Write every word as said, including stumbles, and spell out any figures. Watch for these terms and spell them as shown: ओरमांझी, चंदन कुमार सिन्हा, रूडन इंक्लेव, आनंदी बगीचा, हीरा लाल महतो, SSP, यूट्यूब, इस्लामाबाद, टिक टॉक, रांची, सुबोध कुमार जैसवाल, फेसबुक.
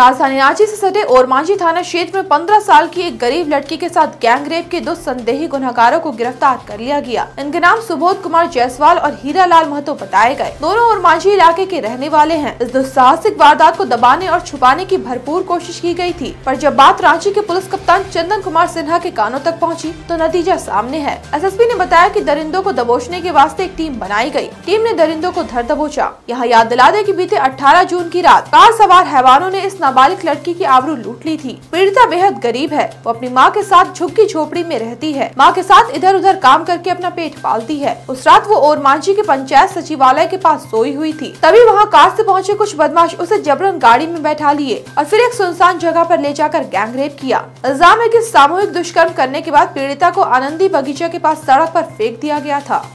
राजधानी रांची से सटे ओरमांझी थाना क्षेत्र में पंद्रह साल की एक गरीब लड़की के साथ गैंग रेप के दो संदेही गुनहगारों को गिरफ्तार कर लिया गया। इनके नाम सुबोध कुमार जैसवाल और हीरा लाल महतो बताए गए। दोनों ओरमांझी इलाके के रहने वाले हैं। इस दुस्साहसिक वारदात को दबाने और छुपाने की भरपूर कोशिश की गई थी, पर जब बात रांची के पुलिस कप्तान चंदन कुमार सिन्हा के कानों तक पहुँची तो नतीजा सामने है। एस एस पी ने बताया कि दरिंदों को दबोचने के वास्ते एक टीम बनाई गयी। टीम ने दरिंदों को धर दबोचा। यहाँ याद दिला दे कि बीते अठारह जून की रात कार सवार हैवानों ने इस नाबालिग लड़की की आबरू लूट ली थी। पीड़िता बेहद गरीब है। वो अपनी माँ के साथ झुग्गी झोपड़ी में रहती है। माँ के साथ इधर उधर काम करके अपना पेट पालती है। उस रात वो ओरमांझी के पंचायत सचिवालय के पास सोई हुई थी। तभी वहाँ कार से पहुँचे कुछ बदमाश उसे जबरन गाड़ी में बैठा लिए और फिर एक सुनसान जगह पर ले जाकर गैंग रेप किया। इल्जाम है कि सामूहिक दुष्कर्म करने के बाद पीड़िता को आनंदी बगीचा के पास सड़क पर फेंक दिया गया था।